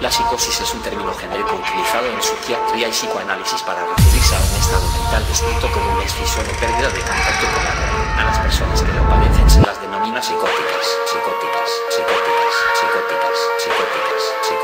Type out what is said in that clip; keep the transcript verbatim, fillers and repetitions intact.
La psicosis es un término genérico utilizado en psiquiatría y psicoanálisis para referirse a un estado mental descrito como una escisión o pérdida de contacto con la realidad. A las personas que lo padecen se las denomina psicóticas, psicóticas, psicóticas, psicóticas, psicóticas, psicóticas.